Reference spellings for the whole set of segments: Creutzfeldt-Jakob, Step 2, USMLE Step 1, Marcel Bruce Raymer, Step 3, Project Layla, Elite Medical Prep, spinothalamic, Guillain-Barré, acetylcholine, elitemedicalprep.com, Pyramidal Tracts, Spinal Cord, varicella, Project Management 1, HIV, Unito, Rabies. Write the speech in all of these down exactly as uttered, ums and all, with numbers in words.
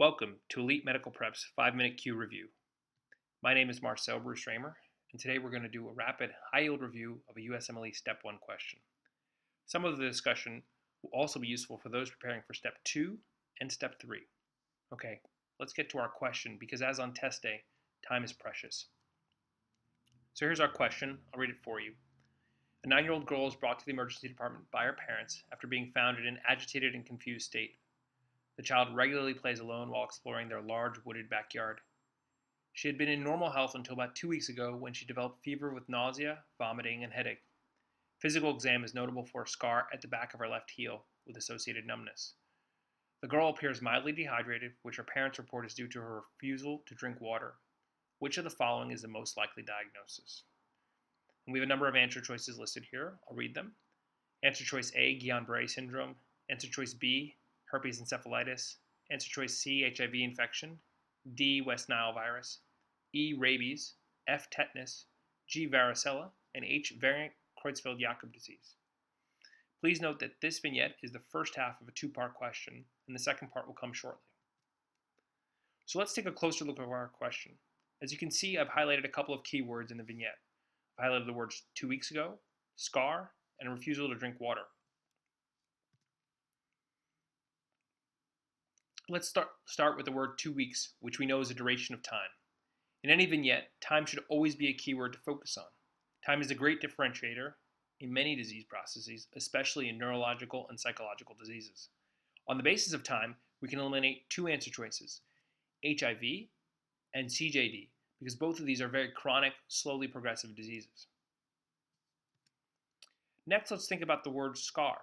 Welcome to Elite Medical Prep's five minute Q Review. My name is Marcel Bruce Raymer, and today we're going to do a rapid, high-yield review of a U S M L E Step one question. Some of the discussion will also be useful for those preparing for Step two and Step three. Okay, let's get to our question, because as on test day, time is precious. So here's our question. I'll read it for you. A nine year old girl is brought to the emergency department by her parents after being found in an agitated and confused state. The child regularly plays alone while exploring their large wooded backyard. She had been in normal health until about two weeks ago when she developed fever with nausea, vomiting, and headache. Physical exam is notable for a scar at the back of her left heel with associated numbness. The girl appears mildly dehydrated, which her parents report is due to her refusal to drink water. Which of the following is the most likely diagnosis? And we have a number of answer choices listed here. I'll read them. Answer choice A, Guillain-Barré syndrome. Answer choice B, herpes encephalitis. Answer choice C, H I V infection. D, West Nile virus. E, rabies. F, tetanus. G, varicella. And H, variant Creutzfeldt-Jakob disease. Please note that this vignette is the first half of a two part question, and the second part will come shortly. So let's take a closer look at our question. As you can see, I've highlighted a couple of keywords in the vignette. I've highlighted the words two weeks ago, scar, and a refusal to drink water. Let's start, start with the word two weeks, which we know is a duration of time. In any vignette, time should always be a keyword to focus on. Time is a great differentiator in many disease processes, especially in neurological and psychological diseases. On the basis of time, we can eliminate two answer choices, H I V and C J D, because both of these are very chronic, slowly progressive diseases. Next, let's think about the word scar.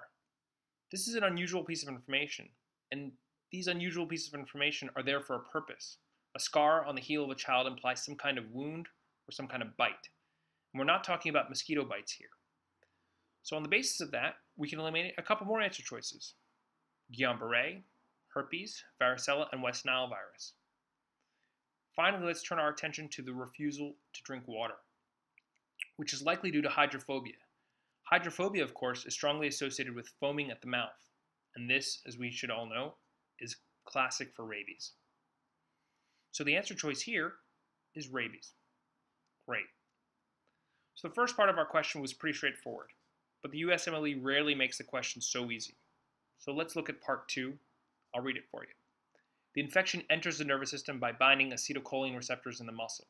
This is an unusual piece of information, and these unusual pieces of information are there for a purpose. A scar on the heel of a child implies some kind of wound or some kind of bite. And we're not talking about mosquito bites here. So on the basis of that, we can eliminate a couple more answer choices. Guillain-Barré, herpes, varicella, and West Nile virus. Finally, let's turn our attention to the refusal to drink water, which is likely due to hydrophobia. Hydrophobia, of course, is strongly associated with foaming at the mouth. And this, as we should all know, is classic for rabies. So the answer choice here is rabies. Great. So the first part of our question was pretty straightforward, but the U S M L E rarely makes the question so easy. So let's look at part two. I'll read it for you. The infection enters the nervous system by binding acetylcholine receptors in the muscle.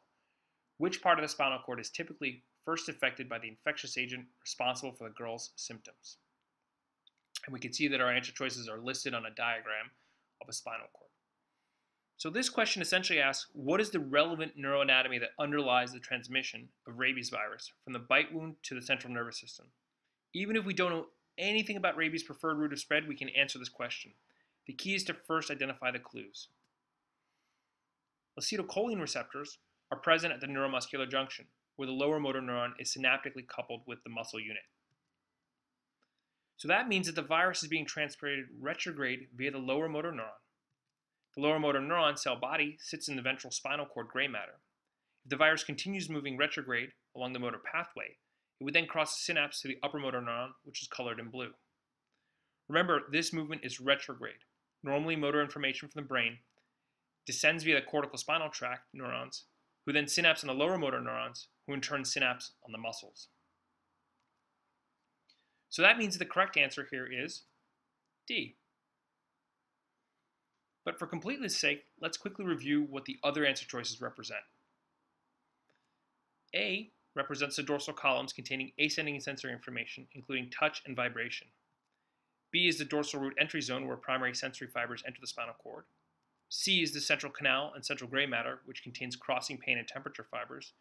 Which part of the spinal cord is typically first affected by the infectious agent responsible for the girl's symptoms? And we can see that our answer choices are listed on a diagram of a spinal cord. So this question essentially asks, what is the relevant neuroanatomy that underlies the transmission of rabies virus from the bite wound to the central nervous system? Even if we don't know anything about rabies' preferred route of spread, we can answer this question. The key is to first identify the clues. Acetylcholine receptors are present at the neuromuscular junction, where the lower motor neuron is synaptically coupled with the muscle unit. So that means that the virus is being transported retrograde via the lower motor neuron. The lower motor neuron cell body sits in the ventral spinal cord gray matter. If the virus continues moving retrograde along the motor pathway, it would then cross the synapse to the upper motor neuron, which is colored in blue. Remember, this movement is retrograde. Normally, motor information from the brain descends via the cortical spinal tract neurons, who then synapse on the lower motor neurons, who in turn synapse on the muscles. So that means the correct answer here is D. But for completeness sake, let's quickly review what the other answer choices represent. A represents the dorsal columns containing ascending sensory information, including touch and vibration. B is the dorsal root entry zone where primary sensory fibers enter the spinal cord. C is the central canal and central gray matter, which contains crossing pain and temperature fibers.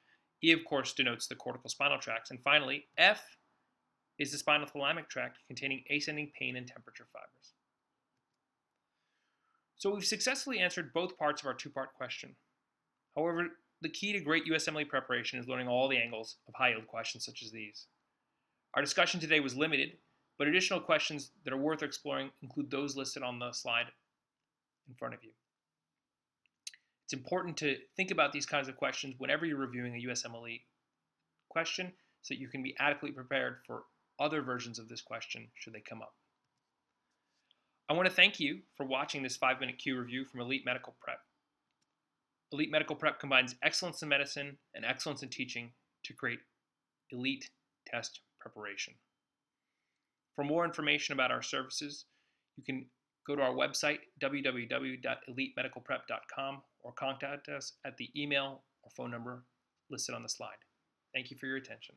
E, of course, denotes the cortical spinal tracts. And finally, F is the spinothalamic tract containing ascending pain and temperature fibers. So we've successfully answered both parts of our two part question. However, the key to great U S M L E preparation is learning all the angles of high-yield questions such as these. Our discussion today was limited, but additional questions that are worth exploring include those listed on the slide in front of you. It's important to think about these kinds of questions whenever you're reviewing a U S M L E question so that you can be adequately prepared for other versions of this question should they come up. I want to thank you for watching this five minute Q review from Elite Medical Prep. Elite Medical Prep combines excellence in medicine and excellence in teaching to create elite test preparation. For more information about our services, you can go to our website, w w w dot elite medical prep dot com, or contact us at the email or phone number listed on the slide. Thank you for your attention.